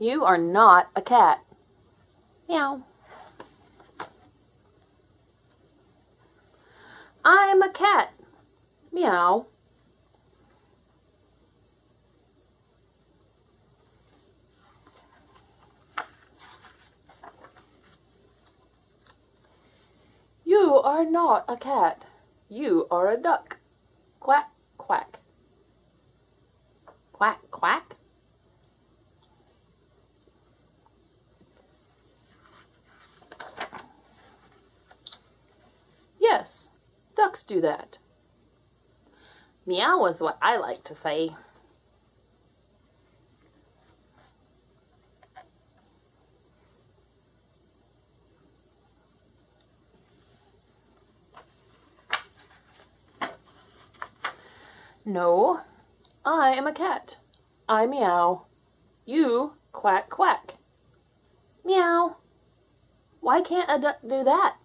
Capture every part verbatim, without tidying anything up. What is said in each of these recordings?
You are not a cat. Meow. I am a cat. Meow. You are not a cat. You are a duck. Quack, quack. Quack, quack. Yes, ducks do that. Meow is what I like to say. No, I am a cat. I meow. You quack quack. Meow. Why can't a duck do that?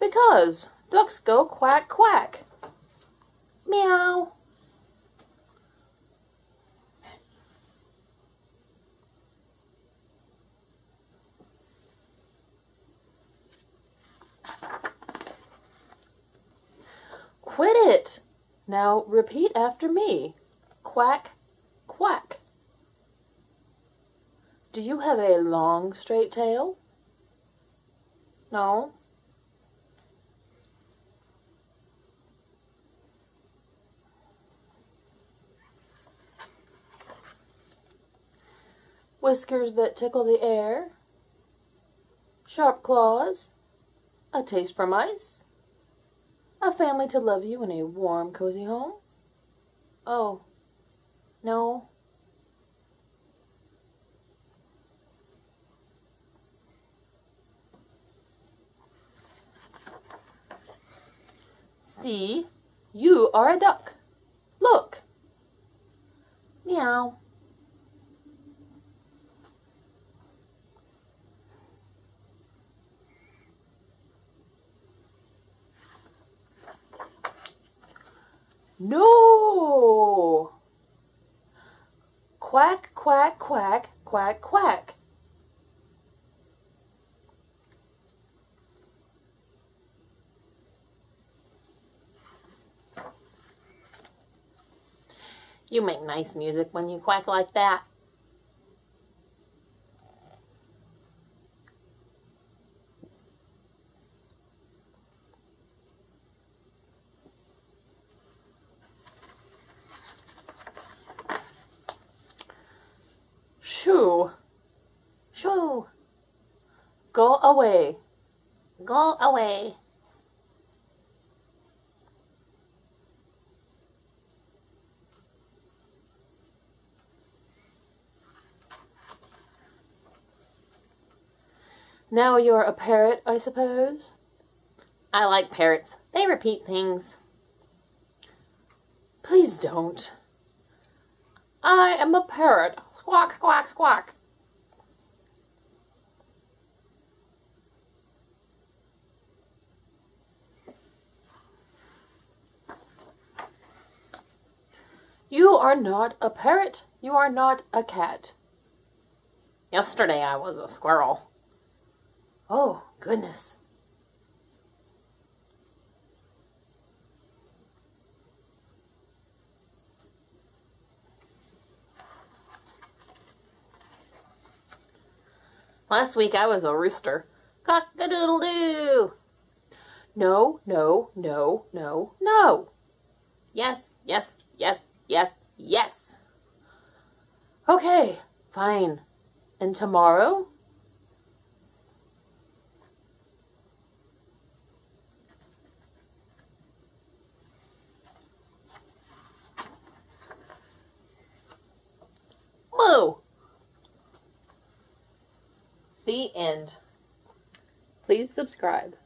Because ducks go quack quack. Meow. Quit it! Now repeat after me. Quack, quack. Do you have a long straight tail? No. Whiskers that tickle the air? Sharp claws? A taste for mice? A family to love you in a warm, cozy home? Oh, no. See, you are a duck. Look. Meow. No! Quack, quack, quack, quack, quack. You make nice music when you quack like that. Shoo, shoo, go away, go away. Now you're a parrot, I suppose? I like parrots. They repeat things. Please don't. I am a parrot. Squawk, squawk, squawk. You are not a parrot. You are not a cat. Yesterday I was a squirrel. Oh, goodness. Last week I was a rooster. Cock-a-doodle-doo! No, no, no, no, no. Yes, yes, yes, yes, yes. Okay, fine. And tomorrow? Whoa! The end. Please subscribe.